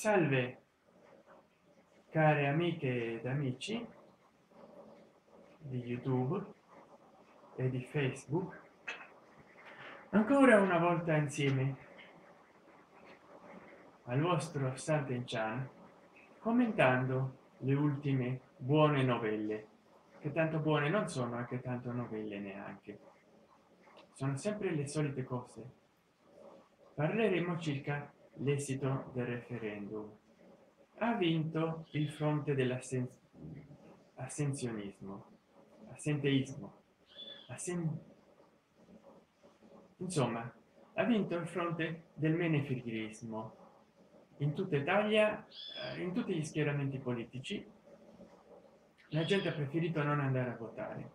Salve care amiche ed amici di YouTube e di Facebook, ancora una volta insieme al vostro San Ten Chan, commentando le ultime buone novelle, che tanto buone non sono, anche tanto novelle neanche, sono sempre le solite cose. Parleremo circa l'esito del referendum. Ha vinto il fronte dell'assensionismo, assenteismo, insomma, ha vinto il fronte del menefreghismo in tutta Italia, in tutti gli schieramenti politici. La gente ha preferito non andare a votare,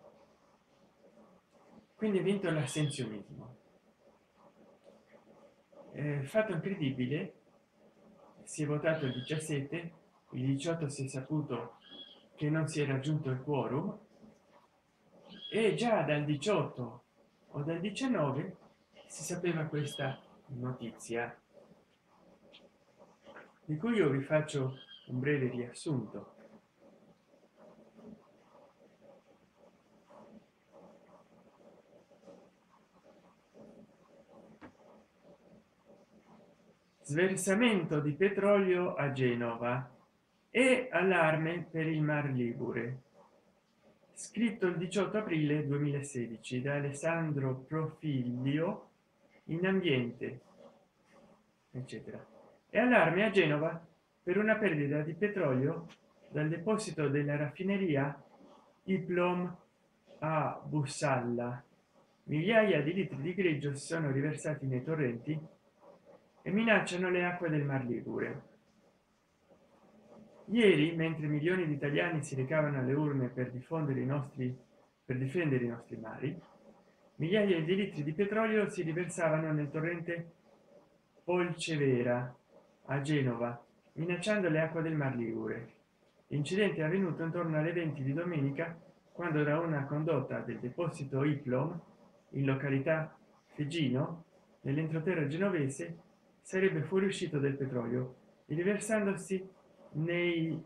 quindi è vinto l'assensionismo. Fatto incredibile, si è votato il 17, il 18 si è saputo che non si è raggiunto il quorum, e già dal 18 o dal 19 si sapeva questa notizia, di cui io vi faccio un breve riassunto. Sversamento di petrolio a Genova e allarme per il Mar Ligure, scritto il 18 aprile 2016 da Alessandro Profiglio in Ambiente, eccetera. E allarme a Genova per una perdita di petrolio dal deposito della raffineria Iplom a Busalla. Migliaia di litri di greggio si sono riversati nei torrenti e minacciano le acque del Mar Ligure. Ieri, mentre milioni di italiani si recavano alle urne per difendere i nostri mari, migliaia di litri di petrolio si riversavano nel torrente Polcevera a Genova, minacciando le acque del Mar Ligure. L'incidente è avvenuto intorno alle 20 di domenica, quando da una condotta del deposito Iplom in località Fegino, nell'entroterra genovese, sarebbe fuoriuscito del petrolio, riversandosi nei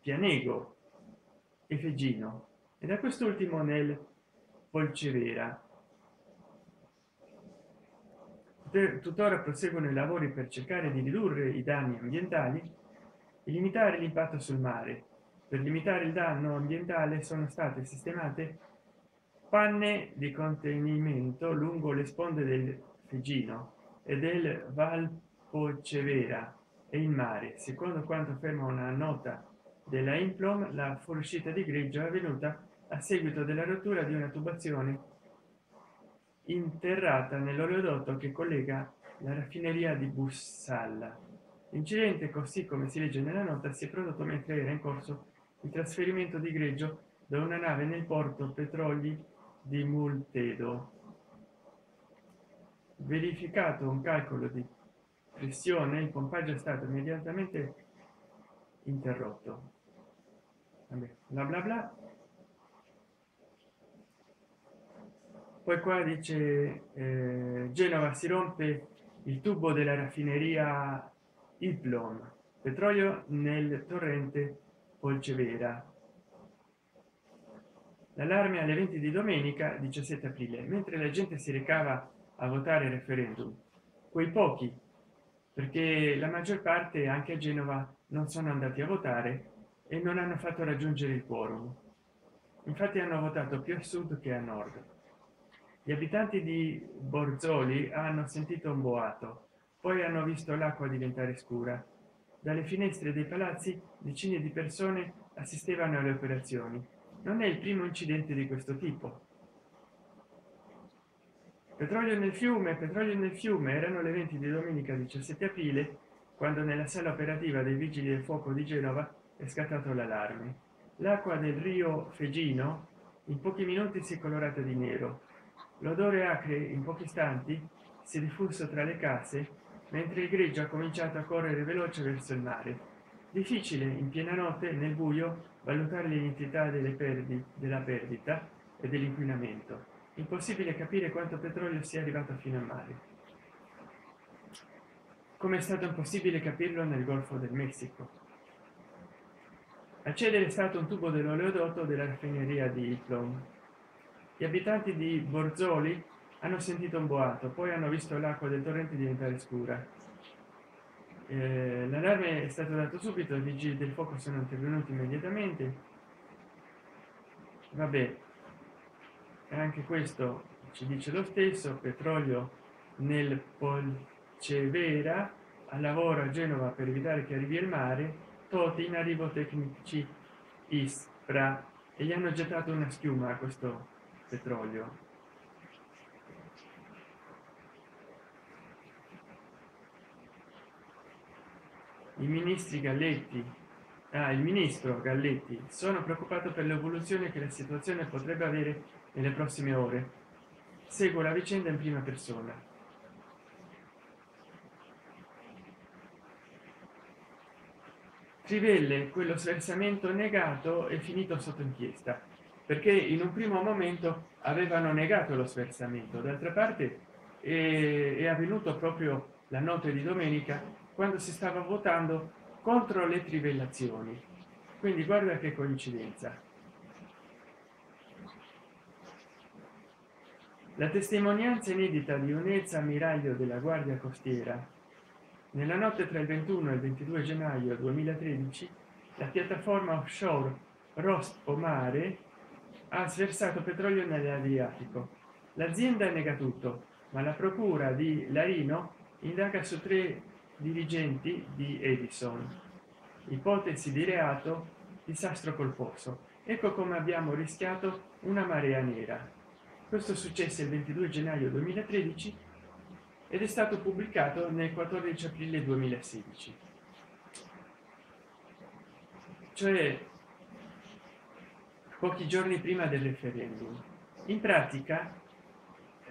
Pianego e Fegino, e da quest'ultimo nel Polcevera. Tuttora proseguono i lavori per cercare di ridurre i danni ambientali e limitare l'impatto sul mare. Per limitare il danno ambientale sono state sistemate panne di contenimento lungo le sponde del Fegino e del Polcevera e il mare. Secondo quanto afferma una nota della Enplom, la fuoriuscita di greggio è avvenuta a seguito della rottura di una tubazione interrata nell'oleodotto che collega la raffineria di Busalla. L'incidente, così come si legge nella nota, si è prodotto mentre era in corso il trasferimento di greggio da una nave nel porto petroli di Multedo. Verificato un calcolo di pressione, il pompaggio è stato immediatamente interrotto. Vabbè, bla bla bla. Poi qua dice Genova si rompe il tubo della raffineria Iplom, petrolio nel torrente Polcevera. L'allarme alle 20 di domenica 17 aprile, mentre la gente si recava a votare il referendum, quei pochi, perché la maggior parte anche a Genova non sono andati a votare e non hanno fatto raggiungere il quorum. Infatti hanno votato più a sud che a nord. Gli abitanti di Borzoli hanno sentito un boato, poi hanno visto l'acqua diventare scura. Dalle finestre dei palazzi decine di persone assistevano alle operazioni. Non è il primo incidente di questo tipo. Petrolio nel fiume, petrolio nel fiume. Erano le 20 di domenica 17 aprile quando nella sala operativa dei vigili del fuoco di Genova è scattato l'allarme. L'acqua del rio Fegino in pochi minuti si è colorata di nero. L'odore acre in pochi istanti si è diffuso tra le case, mentre il greggio ha cominciato a correre veloce verso il mare. Difficile in piena notte, nel buio, valutare l'entità della perdita e dell'inquinamento. Impossibile capire quanto petrolio sia arrivato fino al mare. come è stato impossibile capirlo nel Golfo del Messico. A cedere è stato un tubo dell'oleodotto della raffineria di Iplom. Gli abitanti di Borzoli hanno sentito un boato, poi hanno visto l'acqua del torrente diventare scura. L'allarme è stato dato subito, i vigili del fuoco sono intervenuti immediatamente. Vabbè, anche questo ci dice lo stesso. Petrolio nel Polcevera, a lavoro a Genova per evitare che arrivi il mare. Toti in arrivo tecnici Ispra, e gli hanno gettato una schiuma a questo petrolio. I ministri Galletti, il ministro Galletti, sono preoccupato per l'evoluzione che la situazione potrebbe avere nelle prossime ore. Seguo la vicenda in prima persona. Trivelle, quello sversamento negato, è finito sotto inchiesta, perché in un primo momento avevano negato lo sversamento. D'altra parte è avvenuto proprio la notte di domenica, quando si stava votando contro le trivellazioni. Quindi guarda che coincidenza. La testimonianza inedita di un ex ammiraglio della Guardia Costiera. Nella notte tra il 21 e il 22 gennaio 2013 la piattaforma offshore Rospo Mare ha sversato petrolio nell'Adriatico. L'azienda nega tutto, ma la procura di Larino indaga su 3 dirigenti di Edison. Ipotesi di reato, disastro colposo. Ecco come abbiamo rischiato una marea nera. Questo successe il 22 gennaio 2013 ed è stato pubblicato nel 14 aprile 2016. Cioè pochi giorni prima del referendum. In pratica,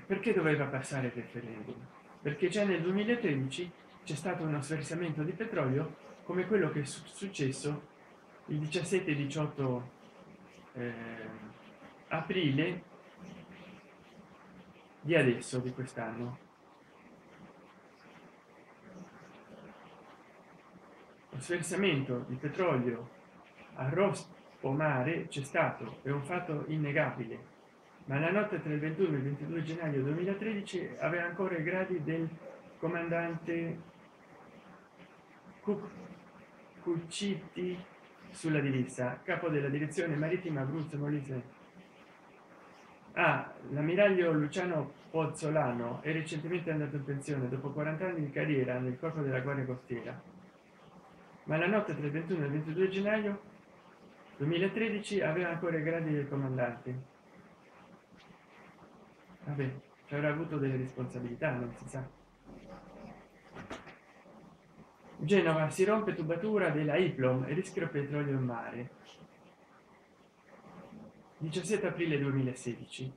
perché doveva passare il referendum? Perché già nel 2013 c'è stato uno sversamento di petrolio come quello che è successo il 17 e 18 aprile di adesso, di quest'anno. Sversamento di petrolio a Rospo Mare c'è stato, è un fatto innegabile, ma la notte tra il 21 e il 22 gennaio 2013 aveva ancora i gradi del comandante Cuccitti sulla divisa, capo della direzione marittima Abruzzo Molise. L'ammiraglio Luciano Pozzolano è recentemente andato in pensione dopo 40 anni di carriera nel corpo della Guardia Costiera. Ma la notte tra il 21 e il 22 gennaio 2013 aveva ancora i gradi del comandante. Vabbè, ci avrà avuto delle responsabilità, non si sa. Genova, si rompe tubatura della Iplom e rischio petrolio in mare. 17 aprile 2016.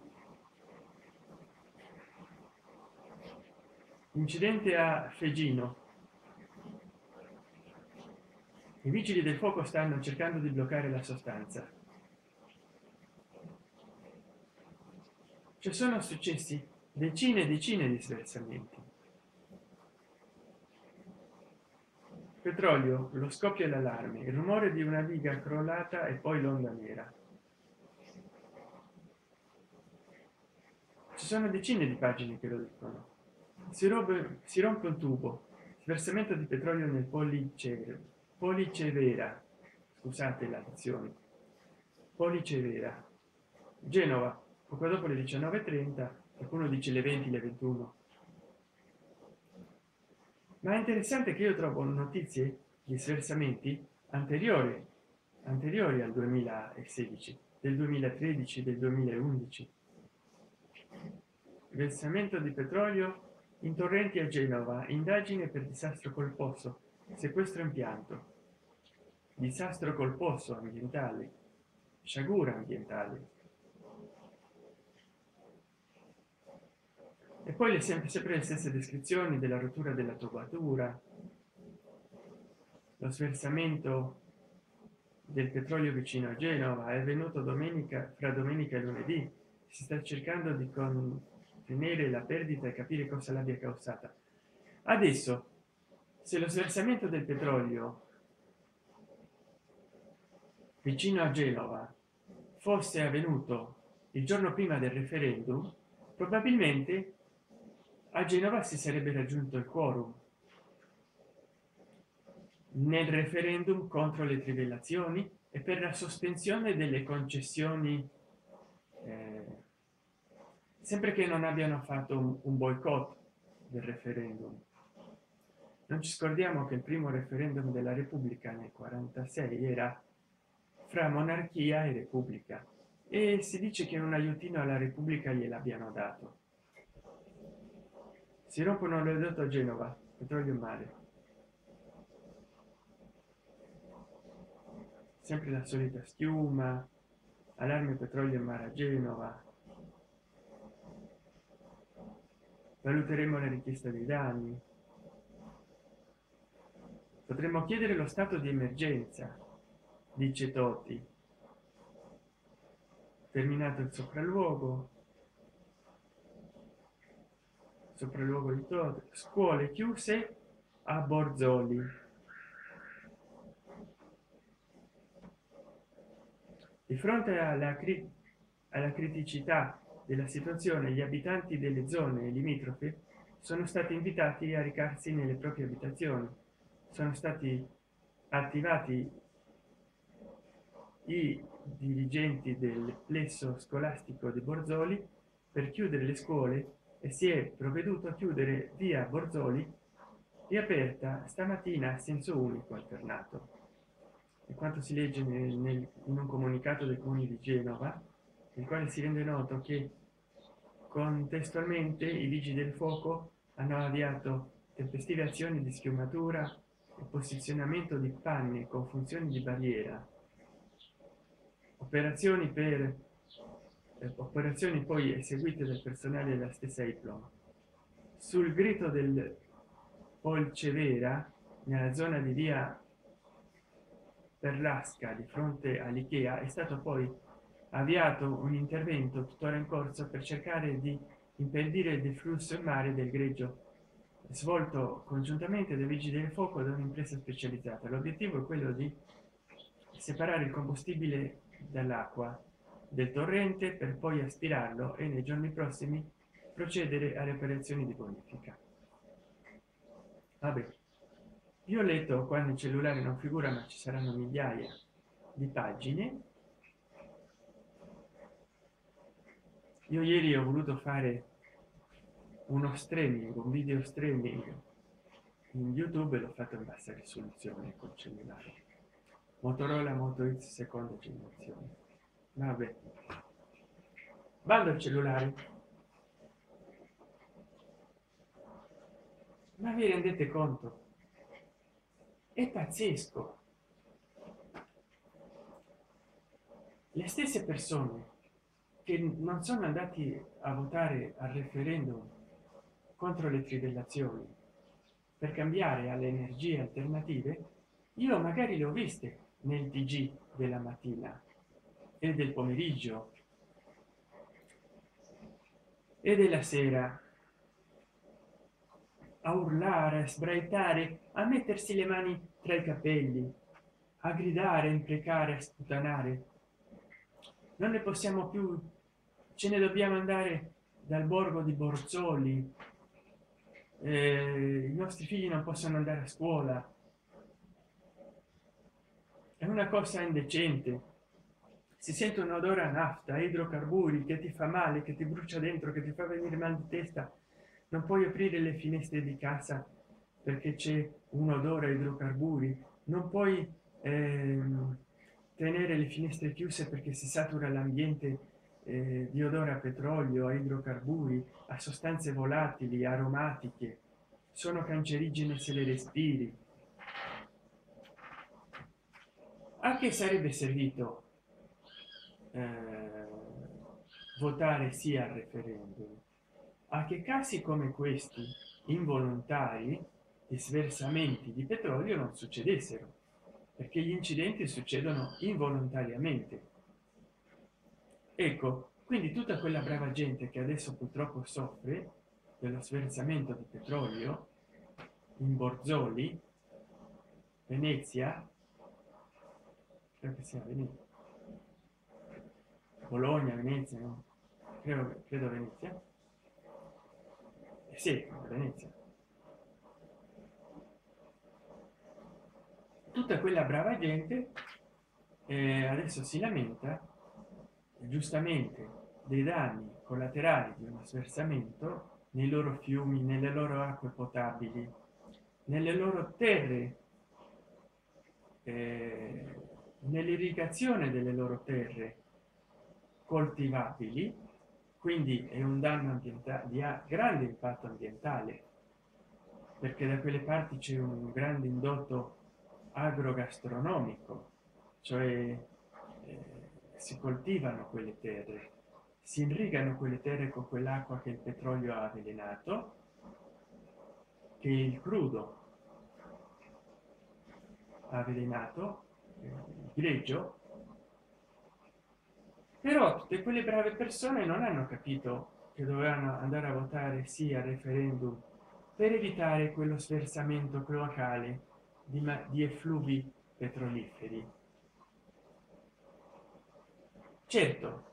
Incidente a Fegino. I vigili del fuoco stanno cercando di bloccare la sostanza. Ci sono successi decine e decine di sversamenti. Petrolio, lo scoppio e l'allarme, il rumore di una viga crollata e poi l'onda nera. Ci sono decine di pagine che lo dicono. Si rompe un tubo, sversamento di petrolio nel Polcevera, scusate la lezione, Polcevera. Genova, poco dopo le 19:30, qualcuno dice le 20, le 21. Ma è interessante che io trovo notizie di sversamenti anteriori al 2016, del 2013, del 2011. Versamento di petrolio in torrenti a Genova, indagine per disastro colposo. Sequestro impianto, disastro colposo ambientale, sciagura ambientale. E poi le sempre le stesse descrizioni della rottura della tubatura, lo sversamento del petrolio vicino a Genova è avvenuto domenica, fra domenica e lunedì. Si sta cercando di contenere la perdita e capire cosa l'abbia causata. Adesso se lo sversamento del petrolio vicino a Genova fosse avvenuto il giorno prima del referendum, probabilmente a Genova si sarebbe raggiunto il quorum nel referendum contro le trivellazioni e per la sospensione delle concessioni, sempre che non abbiano fatto un boicott del referendum. Non ci scordiamo che il primo referendum della Repubblica nel 1946 era fra monarchia e repubblica, e si dice che un aiutino alla repubblica gliel'abbiano dato. Si rompono l'oleodotto a Genova, petrolio mare, sempre la solita schiuma, allarme petrolio e mare a Genova. Valuteremo la richiesta dei danni, potremmo chiedere lo stato di emergenza, dice Totti. Terminato il sopralluogo di Totti, scuole chiuse a Borzoli. Di fronte alla criticità della situazione, gli abitanti delle zone limitrofe sono stati invitati a recarsi nelle proprie abitazioni. Sono stati attivati i dirigenti del plesso scolastico di Borzoli per chiudere le scuole e si è provveduto a chiudere via Borzoli, riaperta stamattina a senso unico alternato. E quanto si legge in un comunicato del comune di Genova, nel quale si rende noto che contestualmente i vigili del fuoco hanno avviato tempestive azioni di schiumatura e posizionamento di panne con funzioni di barriera, operazioni poi eseguite dal personale della stessa Iplom. Sul grido del Polcevera, nella zona di via Perlasca di fronte all'Ikea, è stato poi avviato un intervento tuttora in corso per cercare di impedire il deflusso in mare del greggio, svolto congiuntamente dai vigili del fuoco e da un'impresa specializzata. L'obiettivo è quello di separare il combustibile dall'acqua del torrente per poi aspirarlo e nei giorni prossimi procedere alle operazioni di bonifica. Vabbè. Io ho letto, qua nel cellulare non figura, ma ci saranno migliaia di pagine. Io ieri ho voluto fare uno streaming, un video streaming in YouTube e l'ho fatto in bassa risoluzione col cellulare. Motorola Moto X seconda generazione. Vabbè. Vado al cellulare. Ma vi rendete conto? È pazzesco, le stesse persone che non sono andati a votare al referendum contro le trivellazioni per cambiare alle energie alternative, io magari le ho viste nel TG della mattina e del pomeriggio e della sera, a urlare, a sbraitare, a mettersi le mani tra i capelli, a gridare, a imprecare, a sputanare. Non ne possiamo più, ce ne dobbiamo andare dal borgo di Borzoli, i nostri figli non possono andare a scuola. È una cosa indecente. Si sente un odore a nafta, a idrocarburi, che ti fa male, che ti brucia dentro, che ti fa venire mal di testa. Non puoi aprire le finestre di casa perché c'è un odore a idrocarburi, non puoi tenere le finestre chiuse perché si satura l'ambiente di odore a petrolio, a idrocarburi, a sostanze volatili, aromatiche, sono cancerigene se le respiri. A che sarebbe servito votare sì al referendum? A che casi come questi involontari di sversamenti di petrolio non succedessero, perché gli incidenti succedono involontariamente. Ecco, quindi tutta quella brava gente che adesso purtroppo soffre dello sversamento di petrolio in Borzoli, Venezia, credo che sia Venezia, Bologna, Venezia, no? credo Venezia, sì, Venezia. Tutta quella brava gente adesso si lamenta giustamente dei danni collaterali di uno sversamento nei loro fiumi, nelle loro acque potabili, nelle loro terre, nell'irrigazione delle loro terre coltivabili. Quindi è un danno ambientale di grande impatto ambientale, perché da quelle parti c'è un grande indotto agrogastronomico, cioè si coltivano quelle terre, si irrigano quelle terre con quell'acqua che il petrolio ha avvelenato, che il crudo ha avvelenato, il greggio. Però tutte quelle brave persone non hanno capito che dovevano andare a votare sì al referendum per evitare quello sversamento cloacale di effluvi petroliferi. Certo,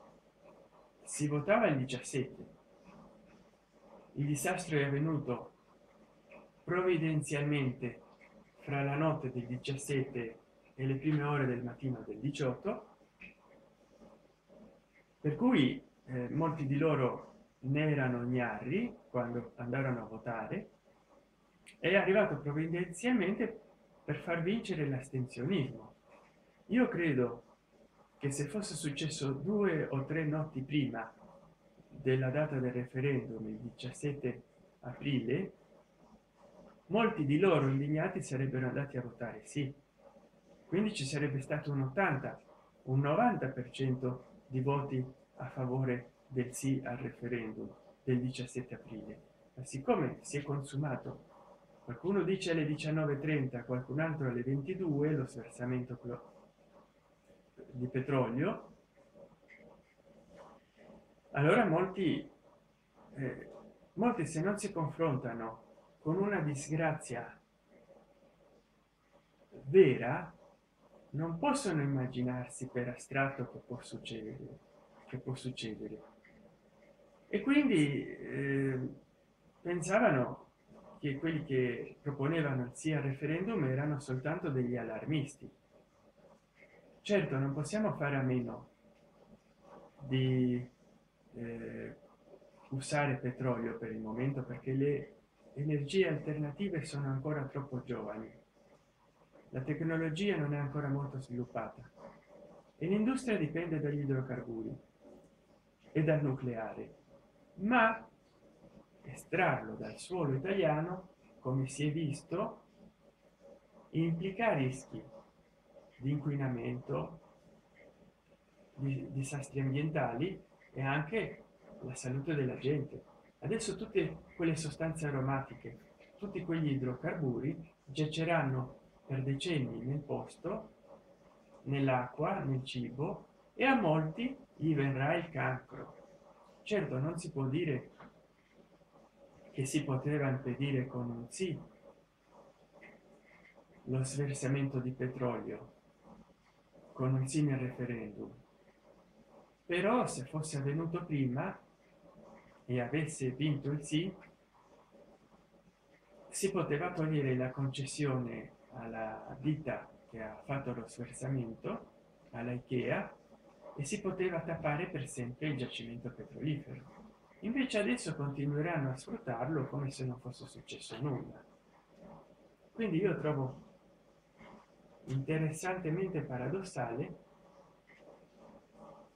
si votava il 17, il disastro è avvenuto provvidenzialmente fra la notte del 17 e le prime ore del mattino del 18, per cui molti di loro ne erano ignari quando andarono a votare. È arrivato provvidenzialmente per far vincere l'astensionismo. Io credo che se fosse successo 2 o 3 notti prima della data del referendum, il 17 aprile, molti di loro indignati sarebbero andati a votare sì, quindi ci sarebbe stato un 80, un 90% di voti a favore del sì al referendum del 17 aprile. Ma siccome si è consumato, qualcuno dice alle 19:30, qualcun altro alle 22, lo sversamento di petrolio, allora molti, se non si confrontano con una disgrazia vera, non possono immaginarsi per astratto che può succedere, e quindi pensavano che quelli che proponevano il sì al referendum erano soltanto degli allarmisti. Certo, non possiamo fare a meno di usare petrolio per il momento, perché le energie alternative sono ancora troppo giovani, la tecnologia non è ancora molto sviluppata e l'industria dipende dagli idrocarburi e dal nucleare. Ma estrarlo dal suolo italiano, come si è visto, implica rischi di inquinamento, di disastri ambientali e anche la salute della gente. Adesso tutte quelle sostanze aromatiche, tutti quegli idrocarburi giaceranno per decenni nel posto, nell'acqua, nel cibo, e a molti gli verrà il cancro. Certo, non si può dire che si poteva impedire con un sì lo sversamento di petrolio, con un sì nel referendum, però se fosse avvenuto prima e avesse vinto il sì, si poteva togliere la concessione alla ditta che ha fatto lo sversamento, alla Ikea, e si poteva tappare per sempre il giacimento petrolifero. Invece adesso continueranno a sfruttarlo come se non fosse successo nulla. Quindi io trovo interessantemente paradossale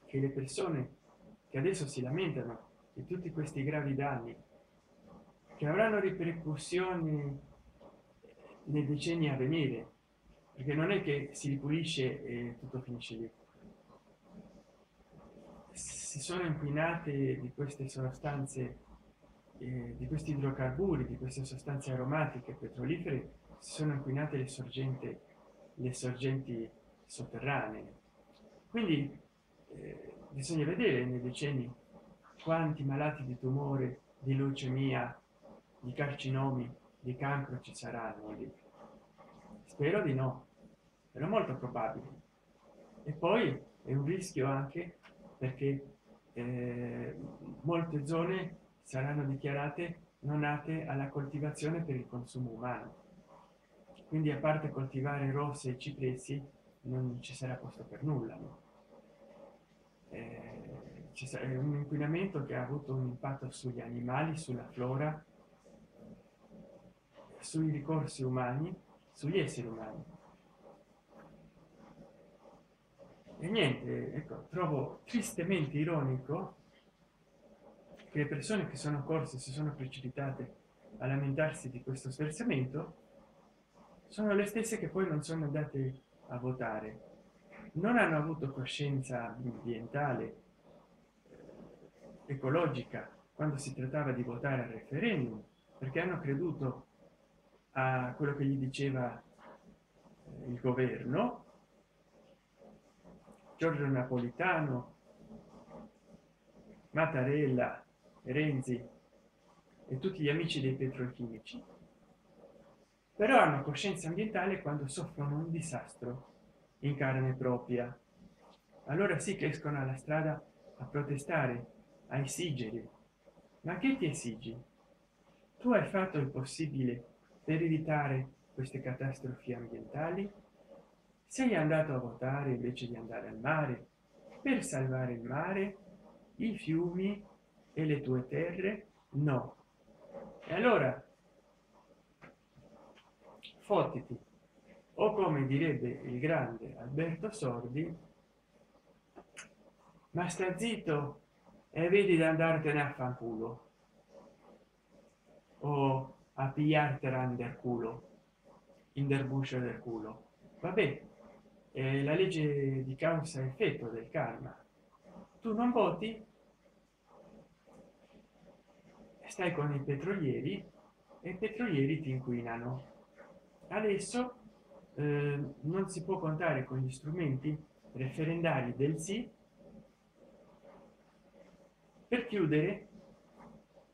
che le persone che adesso si lamentano di tutti questi gravi danni, che avranno ripercussioni nei decenni a venire, perché non è che si ripulisce e tutto finisce lì. Si sono inquinate di queste sostanze, di questi idrocarburi, di queste sostanze aromatiche petrolifere, si sono inquinate le sorgenti sotterranee. Quindi bisogna vedere nei decenni quanti malati di tumore, di leucemia, di carcinomi di cancro ci saranno lì? Spero di no, però molto probabile. E poi è un rischio anche perché molte zone saranno dichiarate non ate alla coltivazione per il consumo umano, quindi a parte coltivare rose e cipressi non ci sarà posto per nulla, no? Ci sarà un inquinamento che ha avuto un impatto sugli animali, sulla flora, sui ricorsi umani, sugli esseri umani. E niente, ecco, trovo tristemente ironico che le persone che sono corse, si sono precipitate a lamentarsi di questo sversamento, sono le stesse che poi non sono andate a votare, non hanno avuto coscienza ambientale, ecologica, quando si trattava di votare al referendum, perché hanno creduto a quello che gli diceva il governo, Giorgio Napolitano, Mattarella, Renzi e tutti gli amici dei petrolchimici. Però hanno coscienza ambientale quando soffrono un disastro in carne propria, allora sì che escono alla strada a protestare, a esigere. Ma che ti esigi? Tu hai fatto il possibile per evitare queste catastrofi ambientali? Sei andato a votare invece di andare al mare per salvare il mare, i fiumi e le tue terre? No. E allora fottiti, o come direbbe il grande Alberto Sordi, ma sta zitto e vedi di andartene a fanculo o a pigliartela nel culo, in der buscio del culo. Vabbè, è la legge di causa e effetto del karma. Tu non voti, stai con i petrolieri e i petrolieri ti inquinano. Adesso non si può contare con gli strumenti referendari del sì per chiudere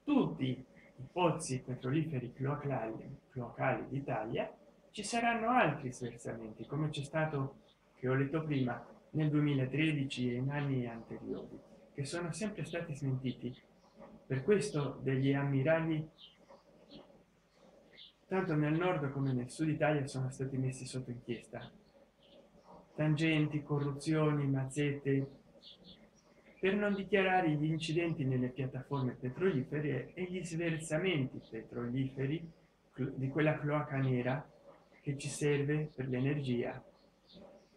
tutti i pozzi petroliferi cloacali d'Italia. Ci saranno altri sversamenti, come c'è stato, che ho letto prima, nel 2013 e in anni anteriori, che sono sempre stati smentiti. Per questo degli ammiragli tanto nel nord come nel sud Italia sono stati messi sotto inchiesta, tangenti, corruzioni, mazzette, per non dichiarare gli incidenti nelle piattaforme petrolifere e gli sversamenti petroliferi di quella cloaca nera che ci serve per l'energia,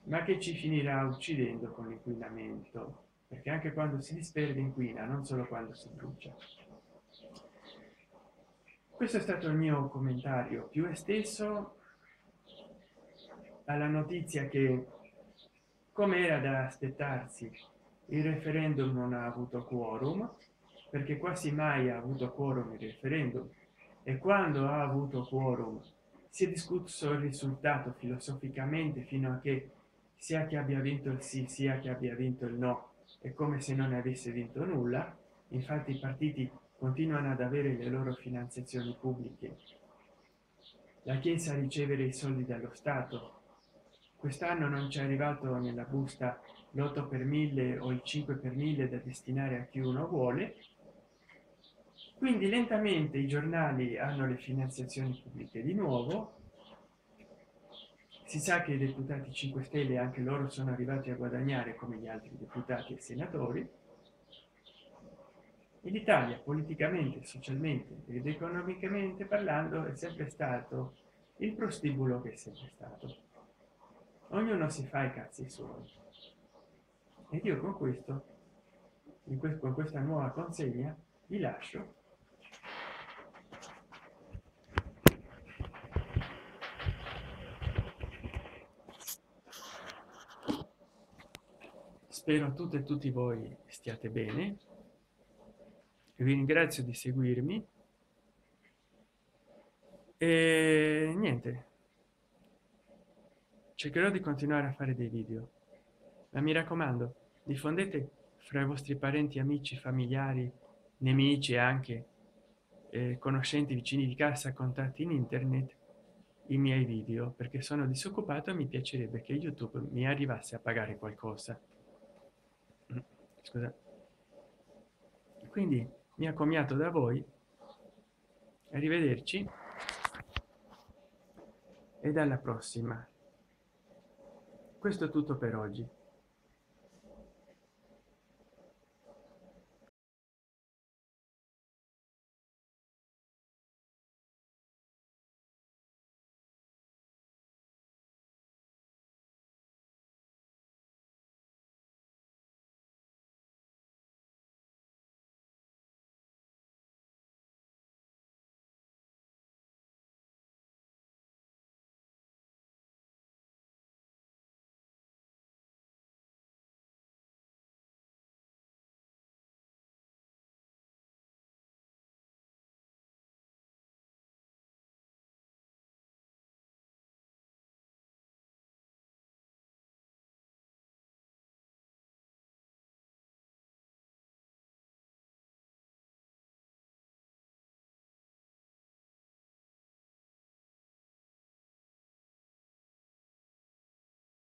ma che ci finirà uccidendo con l'inquinamento, perché anche quando si disperde inquina, non solo quando si brucia. Questo è stato il mio commentario più esteso alla notizia che, come era da aspettarsi, il referendum non ha avuto quorum, perché quasi mai ha avuto quorum il referendum, e quando ha avuto quorum si è discusso il risultato filosoficamente fino a che sia che abbia vinto il sì sia che abbia vinto il no, è come se non avesse vinto nulla. Infatti i partiti continuano ad avere le loro finanziazioni pubbliche, la Chiesa a ricevere i soldi dallo Stato. Quest'anno non ci è arrivato nella busta l'8 per 1000 o il 5 per 1000 da destinare a chi uno vuole, quindi lentamente i giornali hanno le finanziazioni pubbliche di nuovo. Si sa che i deputati 5 Stelle anche loro sono arrivati a guadagnare come gli altri deputati e senatori. L'Italia politicamente, socialmente ed economicamente parlando è sempre stato il prostibulo che è sempre stato. Ognuno si fa i cazzi suoi. Ed io con questo, con questa nuova consegna, vi lascio. Spero tutte e tutti voi stiate bene, vi ringrazio di seguirmi e niente, cercherò di continuare a fare dei video, ma mi raccomando, diffondete fra i vostri parenti, amici, familiari, nemici anche conoscenti, vicini di casa, contatti in internet i miei video, perché sono disoccupato e mi piacerebbe che YouTube mi arrivasse a pagare qualcosa. Scusa. Quindi mi ha commiato da voi, arrivederci e alla prossima. Questo è tutto per oggi.